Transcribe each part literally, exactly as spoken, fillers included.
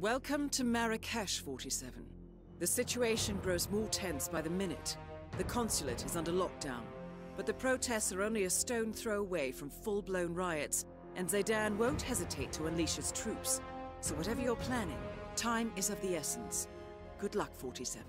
Welcome to Marrakesh, forty-seven. The situation grows more tense by the minute. The consulate is under lockdown, but the protests are only a stone throw away from full-blown riots, and Zaydan won't hesitate to unleash his troops. So whatever you're planning, time is of the essence. Good luck, forty-seven.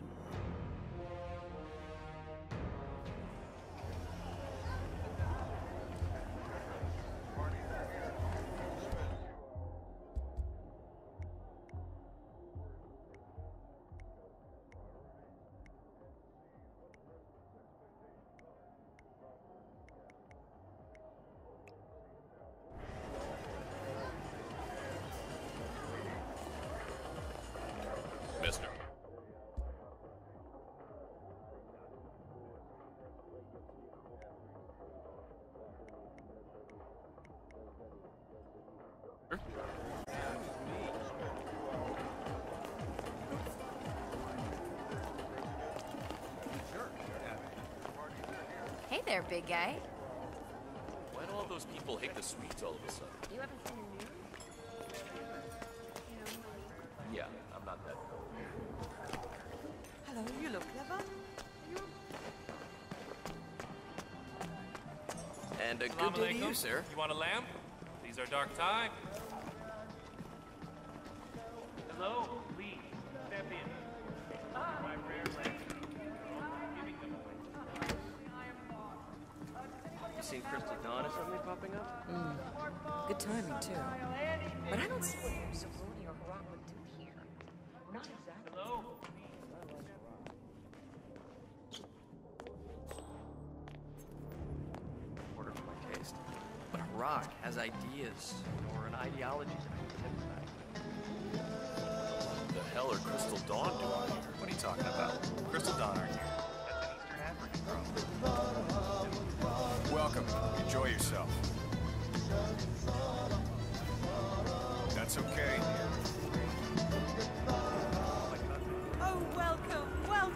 Hey there, big guy. Why do all those people hate the sweets all of a sudden? You haven't seen the news? Yeah, I'm not that old. Hello, you look clever. And a good day to you, sir. You want a lamp? These are dark times. Hello, Lee. Step in. My rare lamp. I'm giving them away. You seen Crystal Dawn or something popping up? Mm. Good timing, too. But I don't see what Zeroni or Harak would do here. Not exactly. Hello? Order for my taste. But Harak has ideas, or an ideology that Hell or Crystal Dawn doing here? What are you talking about? Crystal Dawn aren't here. That's an Eastern African problem. Welcome. Enjoy yourself. That's okay. Oh, welcome, welcome.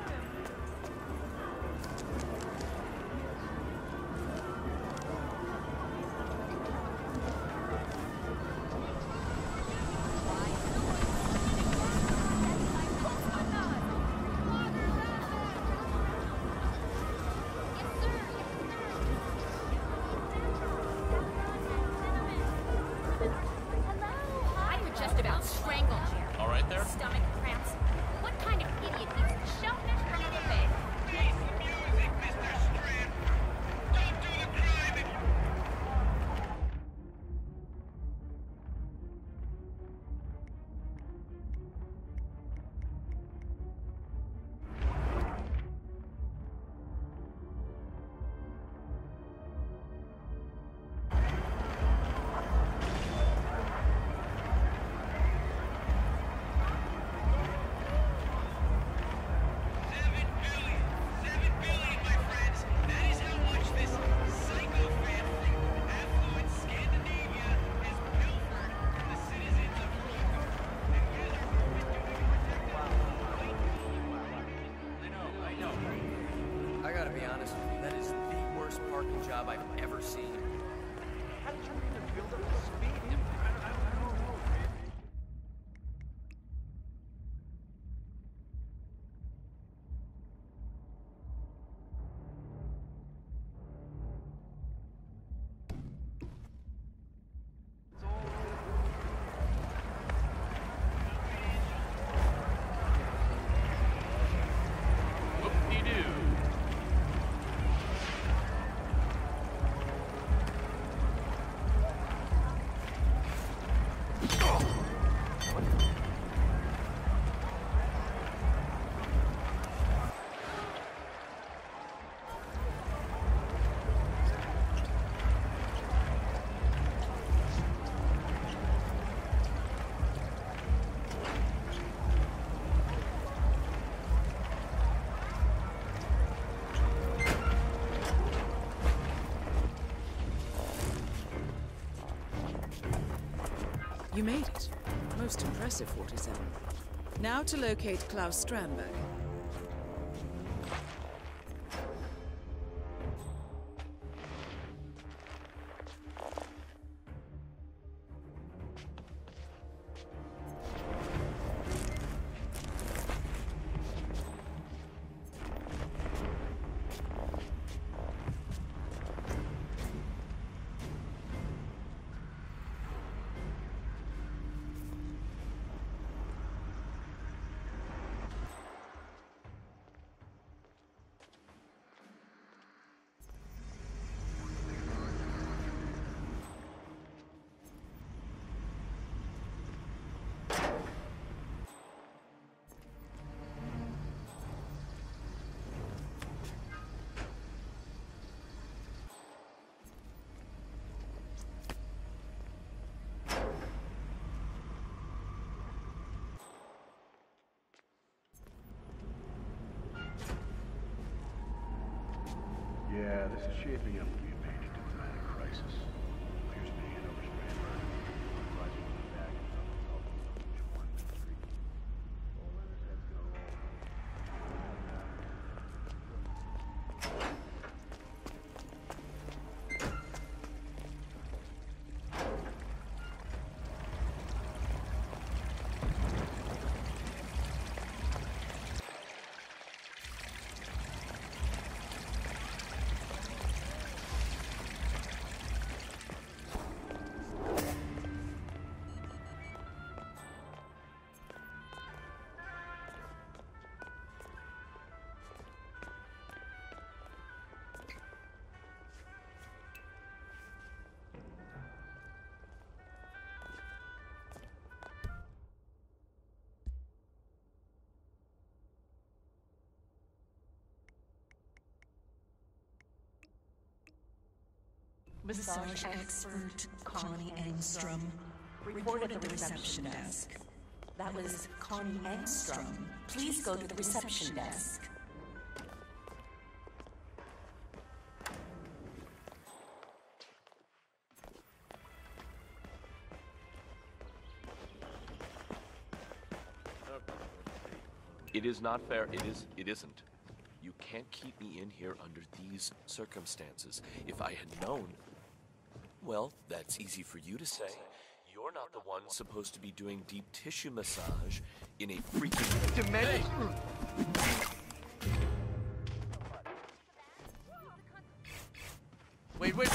You made it. Most impressive, forty-seven. Now to locate Klaus Strandberg. Yeah, this is shaping up to be a major diplomatic crisis. Appears to be an overspray murder. I'm glad you went back and found the help of the Department of Street. All in his head's gonna massage expert Connie Engstrom reported at the reception desk. That was Connie Engstrom. Please go to the reception desk. It is not fair. It is. It isn't. You can't keep me in here under these circumstances. If I had known... Well, that's easy for you to say. You're not the one supposed to be doing deep tissue massage in a freaking... dimension. Wait, wait...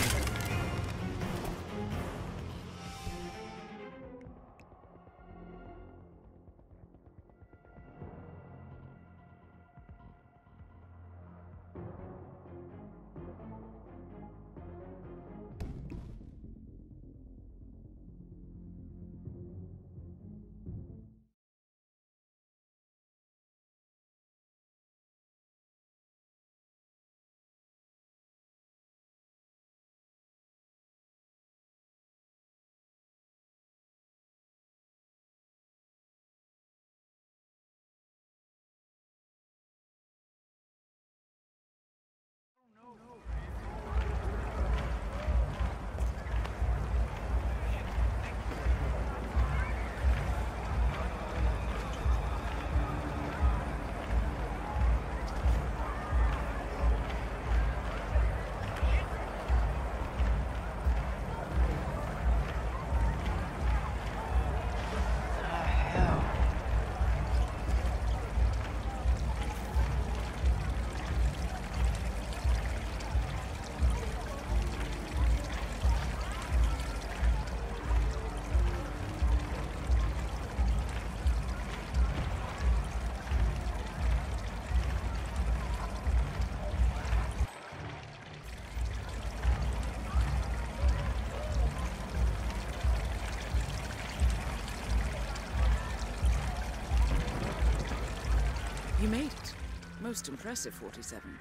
You made it. Most impressive, forty-seven.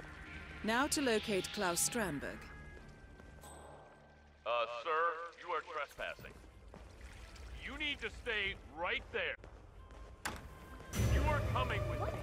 Now to locate Klaus Strandberg. Uh, sir, you are trespassing. You need to stay right there. You are coming with me.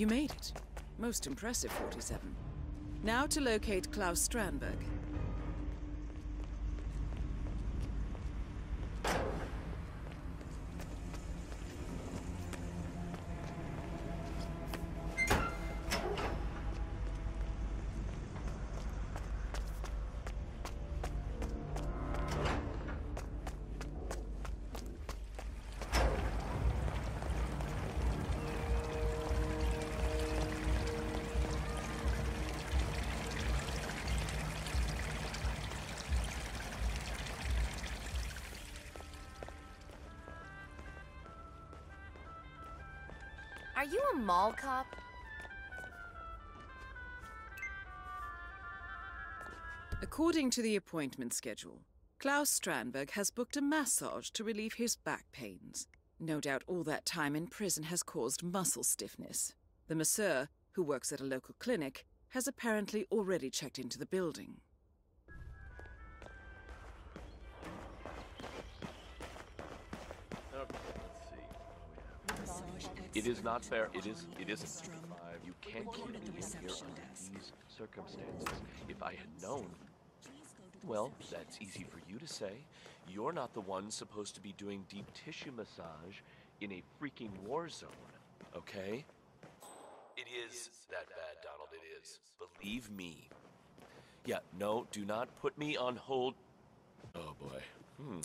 You made it. Most impressive, forty-seven. Now to locate Klaus Strandberg. Are you a mall cop? According to the appointment schedule, Klaus Strandberg has booked a massage to relieve his back pains. No doubt all that time in prison has caused muscle stiffness. The masseur, who works at a local clinic, has apparently already checked into the building. It is not fair. It is. It isn't. You can't keep me in here under these circumstances. If I had known, well, that's easy for you to say. You're not the one supposed to be doing deep tissue massage in a freaking war zone, okay? It is that bad, Donald. It is. Believe me. Yeah. No. Do not put me on hold. Oh boy. Hmm.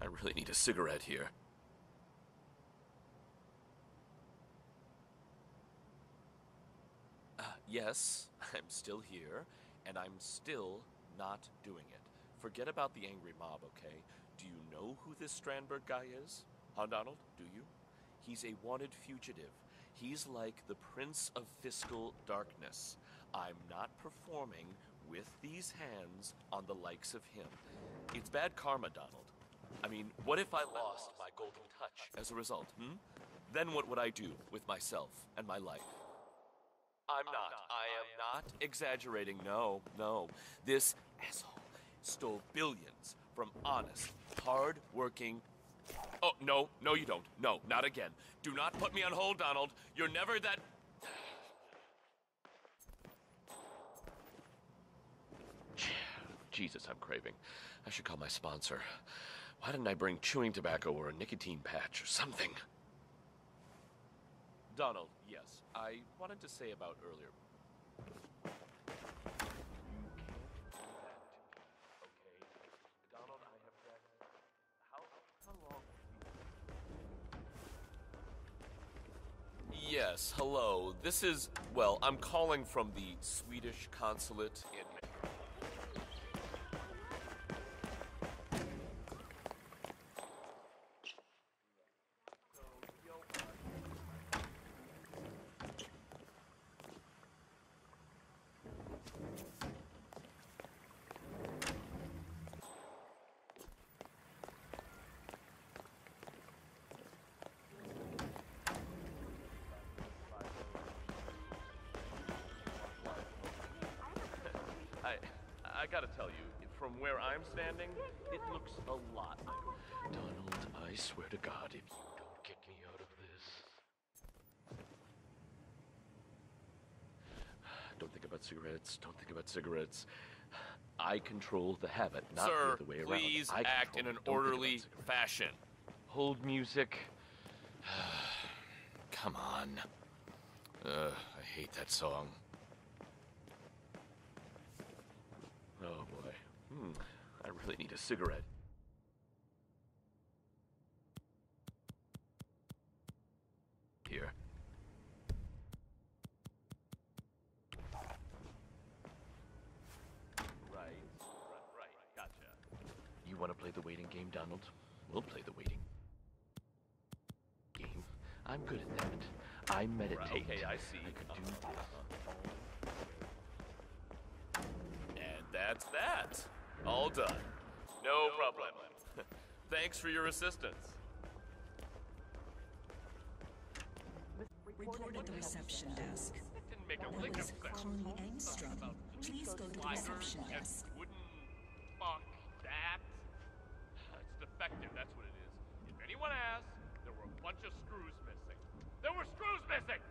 I really need a cigarette here. Uh, yes, I'm still here, and I'm still not doing it. Forget about the angry mob, okay? Do you know who this Strandberg guy is? Huh, Donald? Do you? He's a wanted fugitive. He's like the Prince of Fiscal Darkness. I'm not performing with these hands on the likes of him. It's bad karma, Donald. I mean, what if I lost my golden touch as a result, hmm? Then what would I do with myself and my life? I'm not. I am not exaggerating. No, no. This asshole stole billions from honest, hard-working... Oh, no. No, you don't. No, not again. Do not put me on hold, Donald. You're never that... Jesus, I'm craving. I should call my sponsor. Why didn't I bring chewing tobacco or a nicotine patch or something? Donald, yes. I wanted to say about earlier. You can't do that to me, okay? Donald, I have that. How, how long have you... Yes, hello. This is, well, I'm calling from the Swedish consulate in... I gotta tell you, from where I'm standing, it looks a lot better. Donald, I swear to God, if you don't get me out of this... Don't think about cigarettes, don't think about cigarettes. I control the habit, not Sir, the way around. Sir, please I act in an orderly fashion. Hold music. Come on. Uh, I hate that song. Oh boy. Hmm. I really need a cigarette. Here. Right. Right. Gotcha. You want to play the waiting game, Donald? We'll play the waiting game. I'm good at that. I meditate. Right. Okay, I see. I could do this. That's that. All done. No, no problem. problem. Thanks for your assistance. at the reception desk. That was Connie Engstrom. Please go to the reception desk. Wouldn't fuck that. It's defective, that's what it is. If anyone asks, there were a bunch of screws missing. There were screws missing!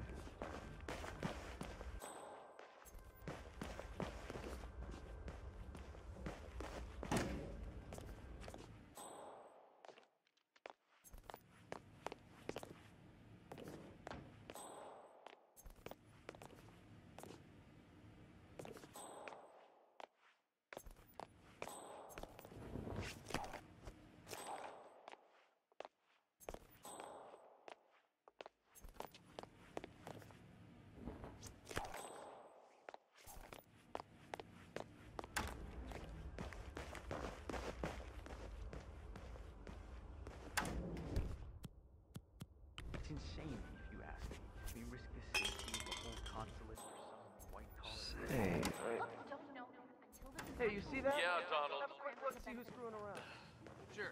It's insane, if you ask me. We risk the safety of the whole consulate for some white-collar... Hey... Hey, you see that? Yeah, Donald. Have a quick look and see who's screwing around. Sure.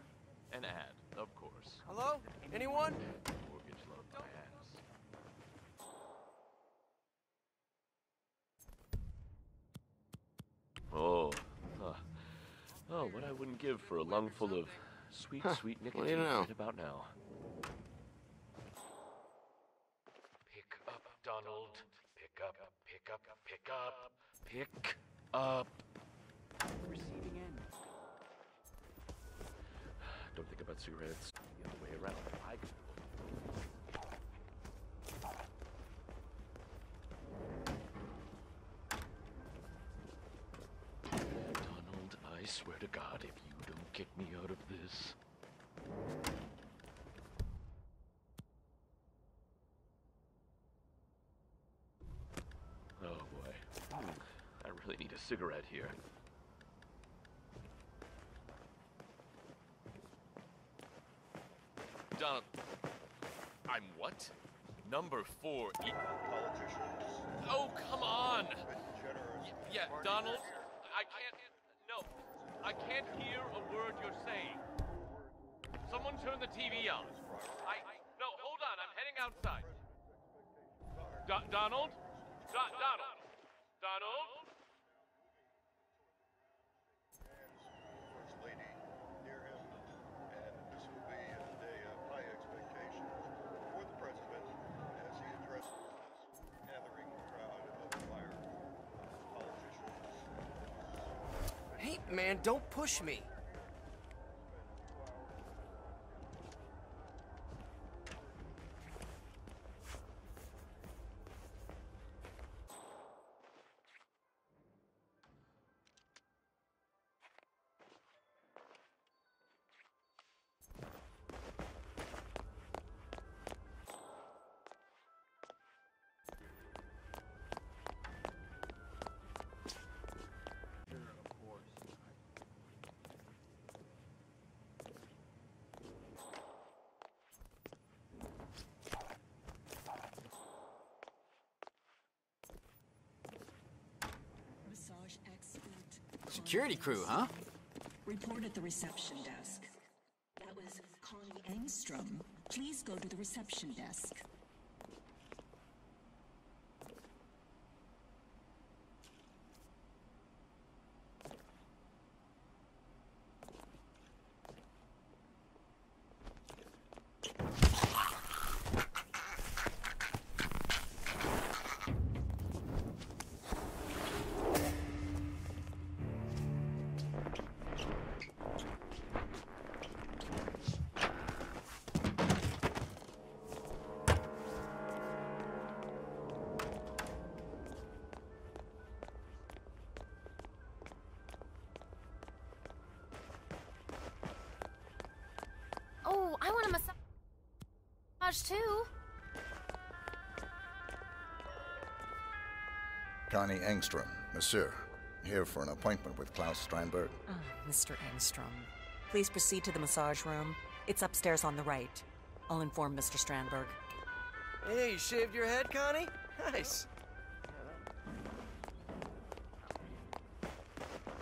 An ad, of course. Hello? Anyone? Mortgage loan by ads. Oh. Huh. Oh, what I wouldn't give for a lungful of sweet, huh. sweet nicotine well, you know. right about now. Donald, pick up, pick up, pick up, pick up. Receiving end. Don't think about cigarettes. The other way around. I can. Donald, I swear to God, if you don't get me out of this. Cigarette here. Donald, I'm what? Number four. E oh, come on! Y yeah, Donald, I can't. No, I can't hear a word you're saying. Someone turn the T V on. I. No, hold on. I'm heading outside. Do Donald? Do Donald? Donald? Man, don't push me. Security crew, huh? Report at the reception desk. That was Connie Engstrom. Please go to the reception desk. Too. Connie Engstrom, monsieur. Here for an appointment with Klaus Strandberg. Oh, Mister Engstrom. Please proceed to the massage room. It's upstairs on the right. I'll inform Mister Strandberg. Hey, you shaved your head, Connie? Nice.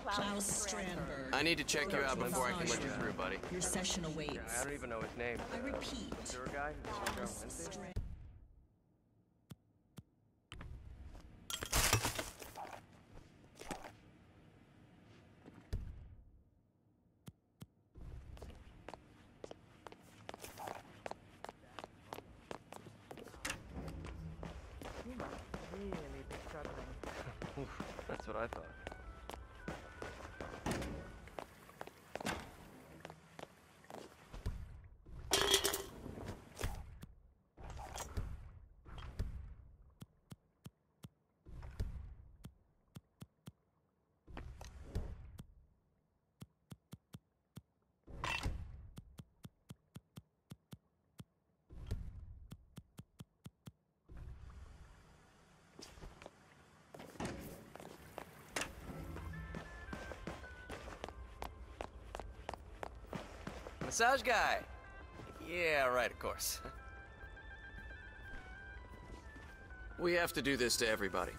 Klaus Strandberg. I need to check you out before I can let you through, buddy. Your session awaits. Yeah, I don't even know his name. I repeat. Is there a guy who's on Wednesday? Massage guy. Yeah, right, of course. We have to do this to everybody.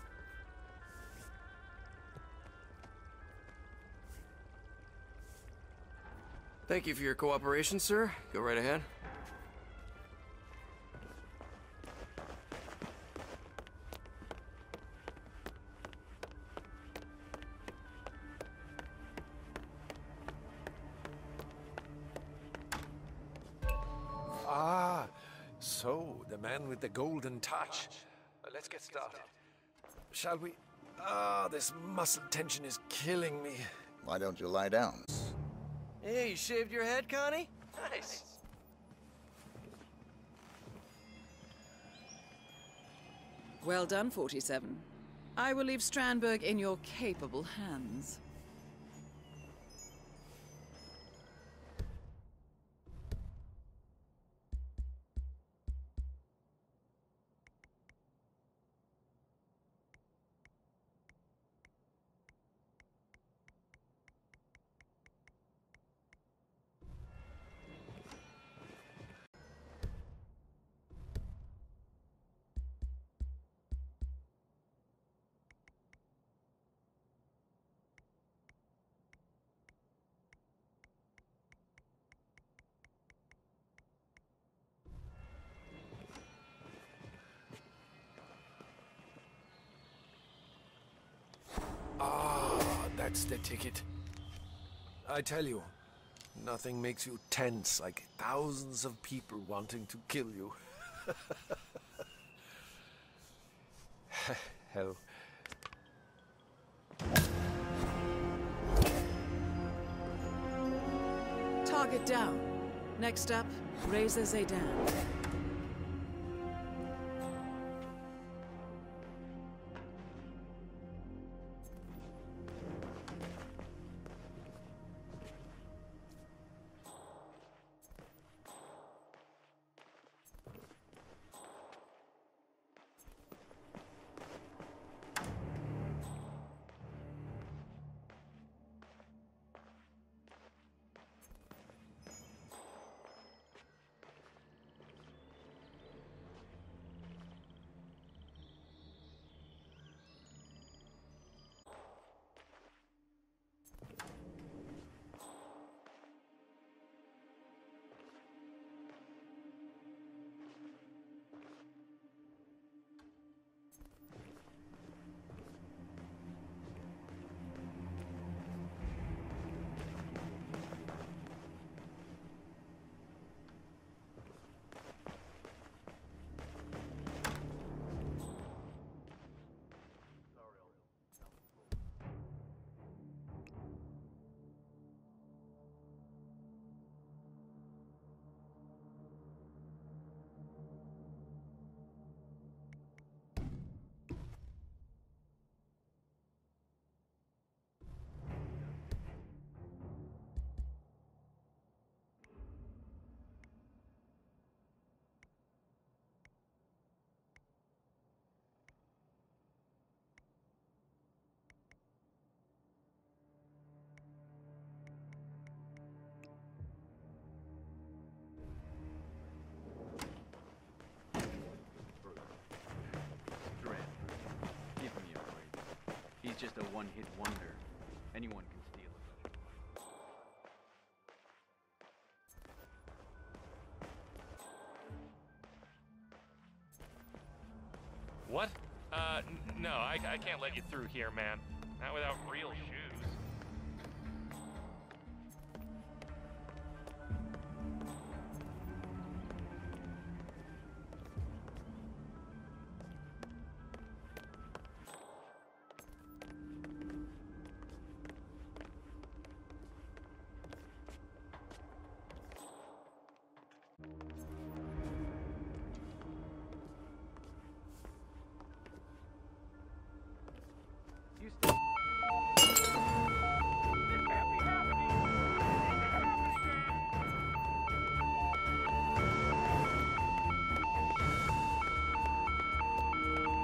Thank you for your cooperation, sir. Go right ahead. Ah, so the man with the golden touch. Let's get started. Shall we? Ah, this muscle tension is killing me. Why don't you lie down? Hey, you shaved your head, Connie? Nice. Well done, forty-seven. I will leave Strandberg in your capable hands. That's the ticket. I tell you, nothing makes you tense like thousands of people wanting to kill you. Hell. Target down. Next up, Reza Zaydan. He's just a one-hit wonder. Anyone can steal it. What? Uh, no, I, I can't let you through here, man. Not without real shoes.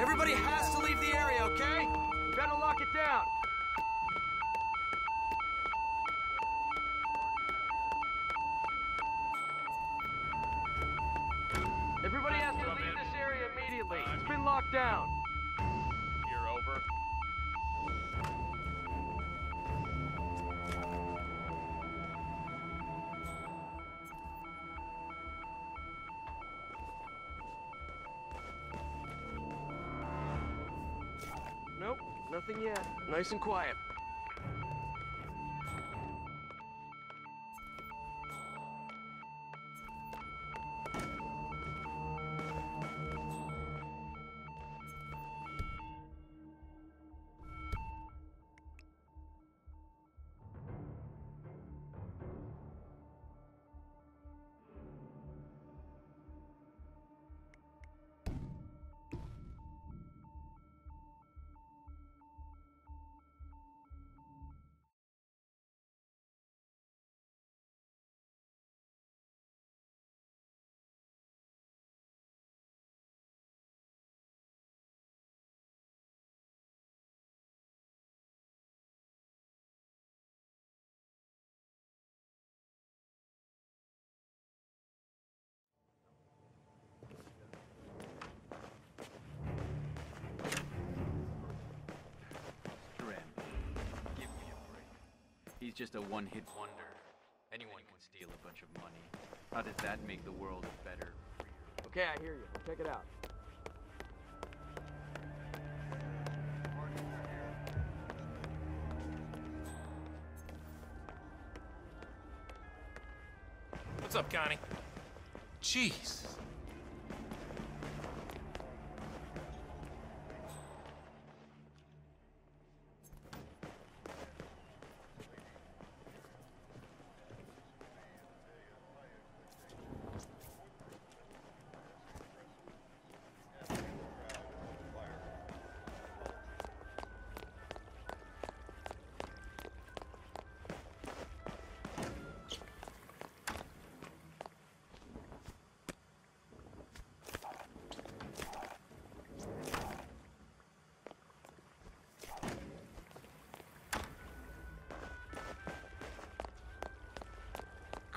Everybody has to leave the area, okay? Better lock it down. locked down. You're over. Nope, nothing yet. Nice and quiet. He's just a one-hit wonder. Anyone can steal a bunch of money. How does that make the world better? Okay, I hear you. Check it out. What's up, Connie? Jeez.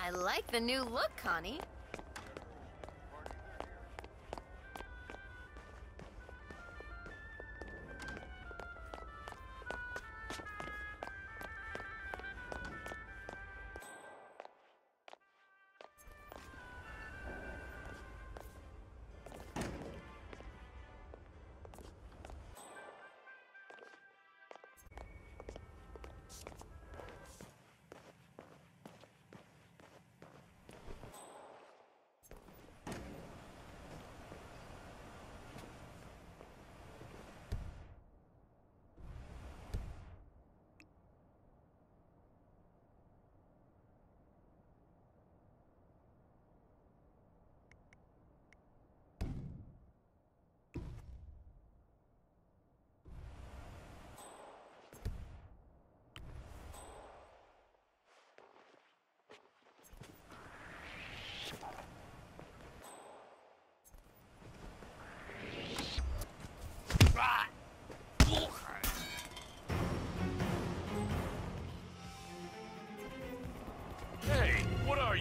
I like the new look, Connie.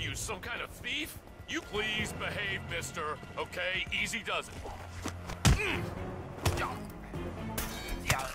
You some kind of thief? You please behave, mister. Okay, easy does it. Mm. Yeah. Yeah.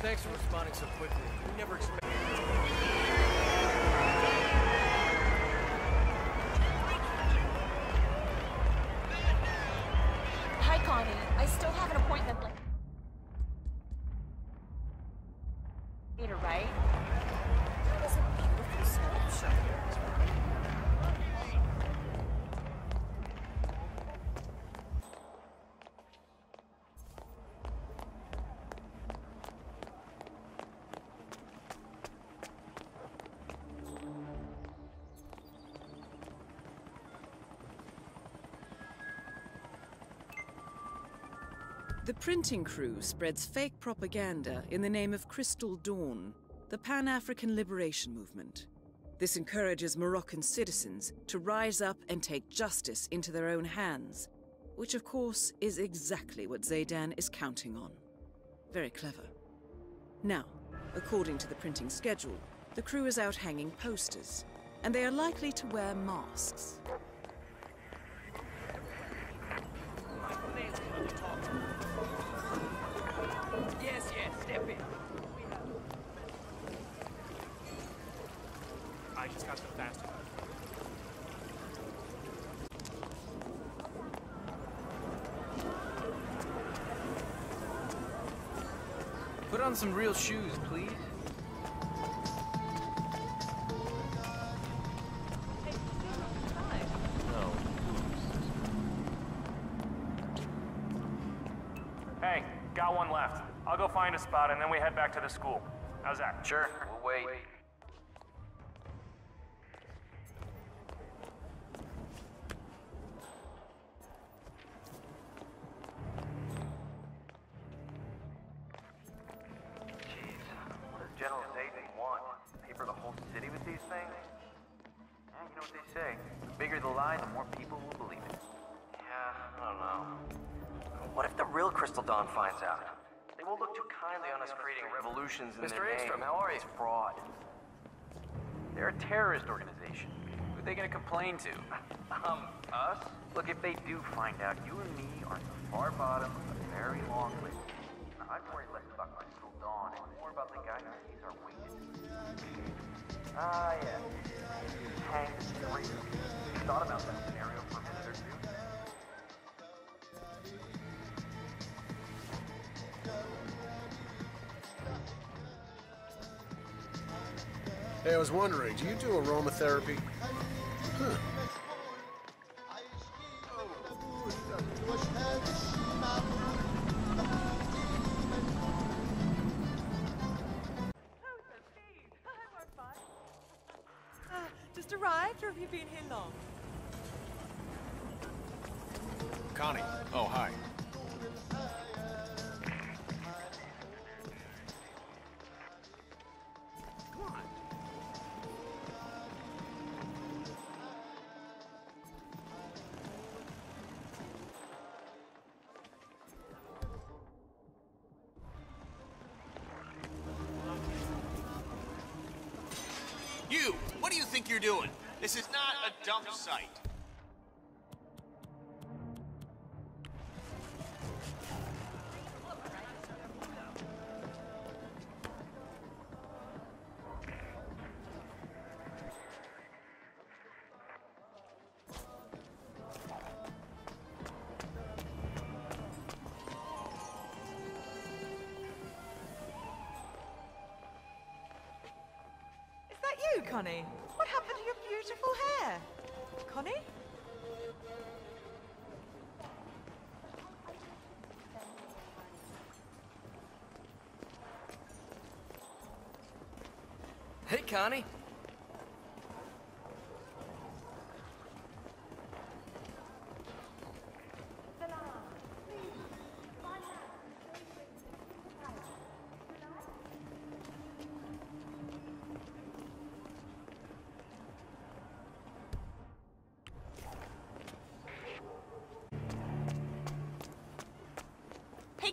Thanks for responding so quickly. We never expected. Peter, right? It's a beautiful sculpture. The printing crew spreads fake propaganda in the name of Crystal Dawn, the Pan-African Liberation Movement. This encourages Moroccan citizens to rise up and take justice into their own hands, which of course is exactly what Zaydan is counting on. Very clever. Now, according to the printing schedule, the crew is out hanging posters, and they are likely to wear masks. Put on some real shoes, please. No. Hey, got one left. I'll go find a spot and then we head back to the school. How's that? Sure, we'll wait. Mister Engstrom, how are you? It's fraud. They're a terrorist organization. Who are they going to complain to? Um, us? Look, if they do find out, you and me are at the far bottom of a very long list. Now, I'm worried less about Crystal Dawn and more about the guy who sees our wages. Ah, yeah. Hang three. You thought about that scenario for a minute or two? Hey, I was wondering, do you do aromatherapy? Huh. Uh, just arrived, or have you been here long? Connie. Oh, hi. What do you think you're doing? This is not a dump site. You, Connie? What happened to your beautiful hair? Connie? Hey, Connie.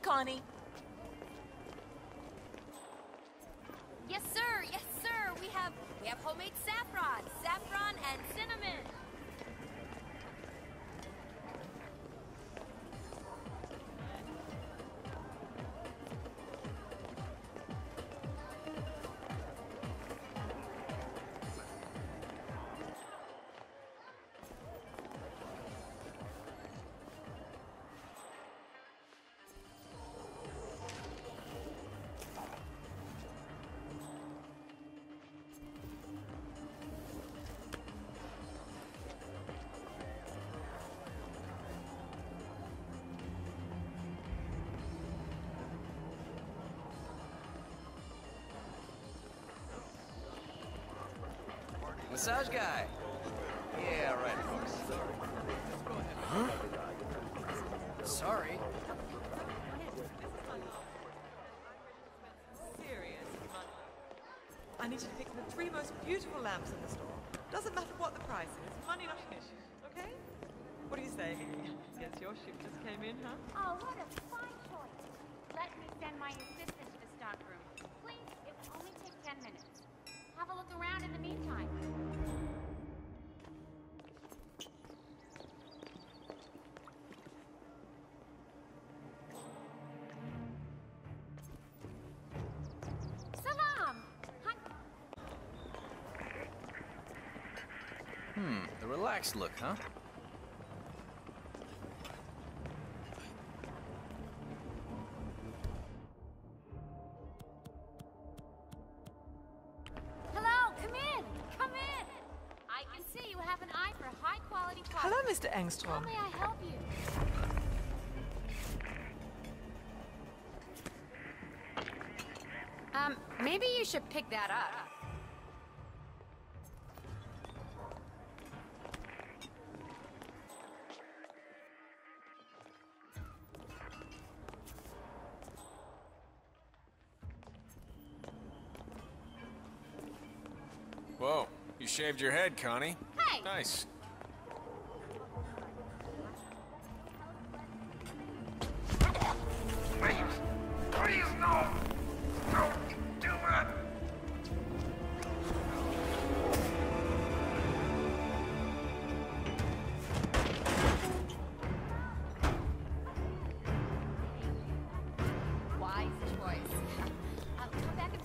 Connie. Yes, sir. Yes, sir. We have we have homemade saffron, saffron and cinnamon. Massage guy. Yeah, right, of course. Huh? Sorry. I need you to pick the three most beautiful lamps in the store. Doesn't matter what the price is. Money not an issue, okay? What do you say? Yes, your ship just came in, huh? Oh, what a fine choice. Let me send my assistant to the stockroom. Please, it will only take ten minutes. Have a look around in the meantime. Hmm, the relaxed look, huh? Hello, come in! Come in! I can see you have an eye for high-quality products. Hello, Mister Engstrom. How may I help you? Um, maybe you should pick that up. Whoa, you shaved your head, Connie. Hey! Nice. Please, please, no! No, do not! Wise choice. I'll come back and...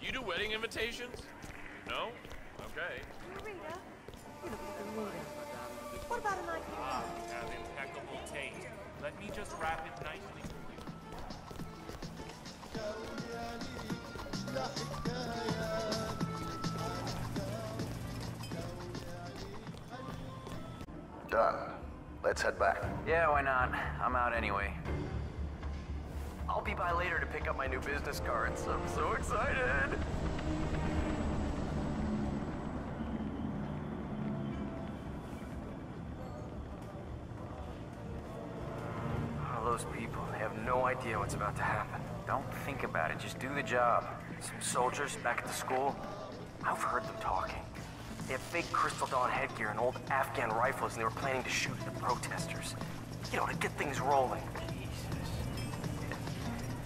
You do wedding invitations? No? Okay. Rita, you look like a million. What about an idea? Ah, you have impeccable taste. Let me just wrap it nicely for you. Done. Let's head back. Yeah, why not? I'm out anyway. I'll be by later to pick up my new business cards. I'm so excited! All those people, they have no idea what's about to happen. Don't think about it, just do the job. Some soldiers back at the school, I've heard them talking. They have fake Crystal Dawn headgear and old Afghan rifles, and they were planning to shoot at the protesters. You know, to get things rolling.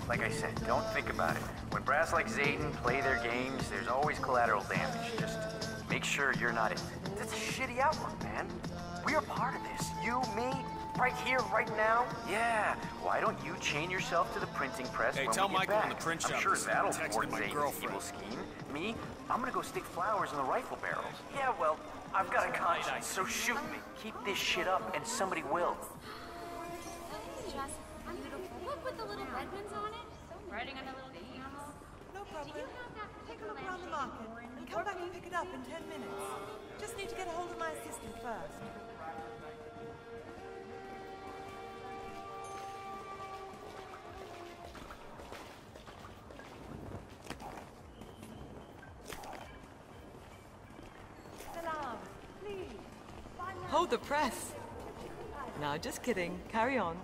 Like I said, don't think about it. When brass like Zaydan play their games, there's always collateral damage. Just make sure you're not in it. That's a shitty outlook, man. We are part of this. You, me, right here, right now. Yeah. Why don't you chain yourself to the printing press hey, when tell we get Michael back? In the print shop I'm sure that'll thwart Zaydan's evil scheme. Me, I'm gonna go stick flowers in the rifle barrels. Yeah, well, I've got a conscience, so shoot me. Keep this shit up, and somebody will. Look with the little red ones on it. Writing on a little animal. No problem. Do you have that? Take a look around the market and come back and pick it up in ten minutes. Just need to get a hold of my assistant first. Salam, please. Hold the press. No, just kidding. Carry on.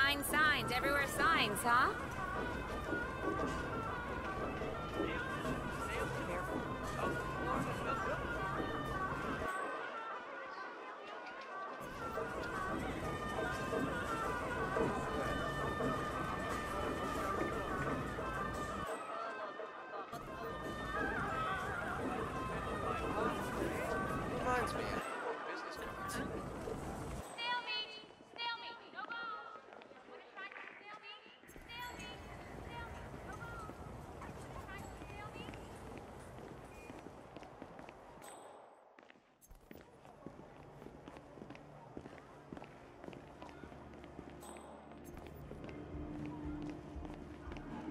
Signs, signs, everywhere signs, huh? Reminds me of business cards.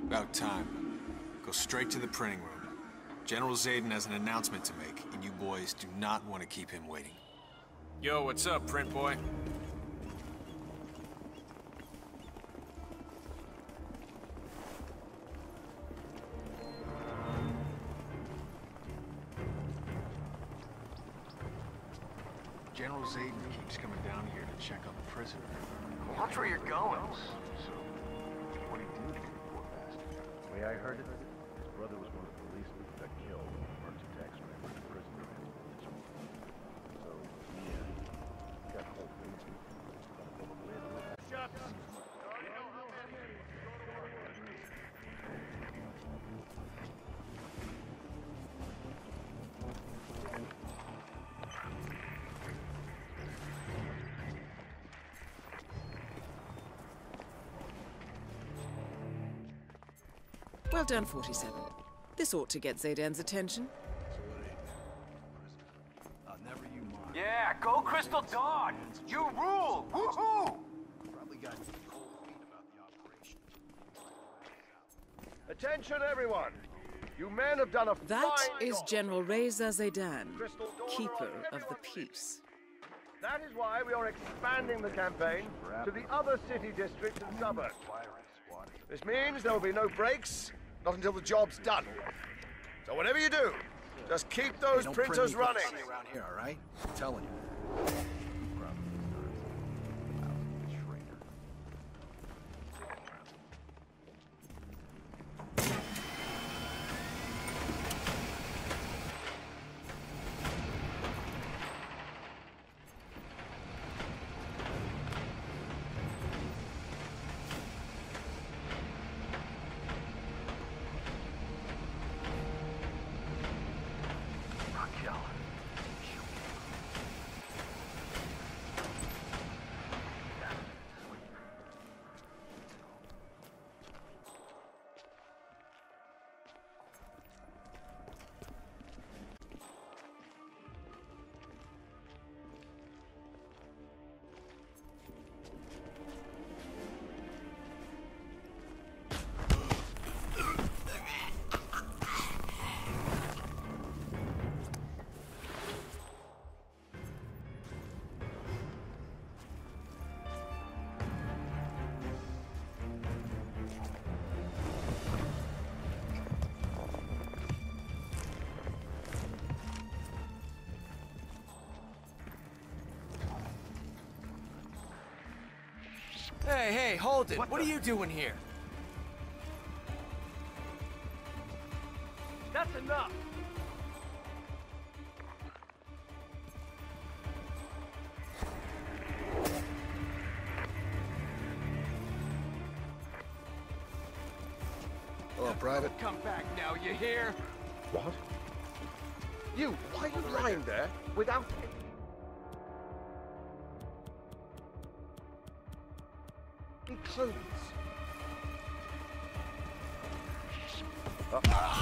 About time. Go straight to the printing room. General Zaydan has an announcement to make, and you boys do not want to keep him waiting. Yo, what's up, print boy? General Zaydan keeps coming down here to check on the prisoner. Watch where you're going. So, what do you do to the poor bastard? The way I heard it, his brother was one of the policemen that killed and burnt a tax man in prison. So, yeah, got whole things with him. Shut up! Well done, forty-seven. This ought to get Zaydan's attention. Yeah, go Crystal Dawn! You rule! Woohoo! Attention, everyone! You men have done a fine job. That is General Reza Zaydan, Keeper of the Peace. That is why we are expanding the campaign to the other city districts and suburbs. This means there will be no breaks. Not until the job's done. So whatever you do, just keep those printers running. Around here, all right? I'm telling you. Hey, hey, hold it. What, what are you doing here? That's enough. Hello, Private. Come back now, you hear? What? You, why are you lying there without... Clothes. Uh -oh.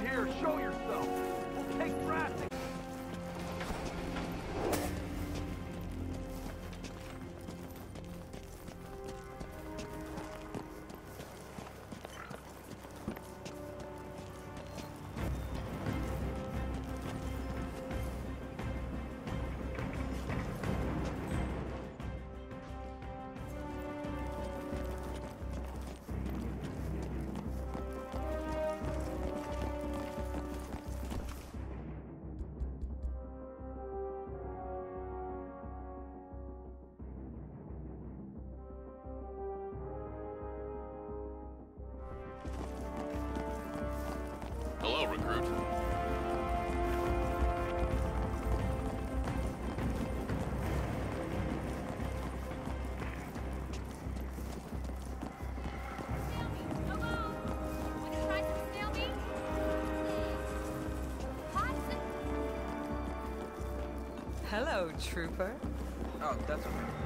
Here, show yourself. We'll take drastic. Recruit. Hello. Hello, trooper. Oh, that's okay.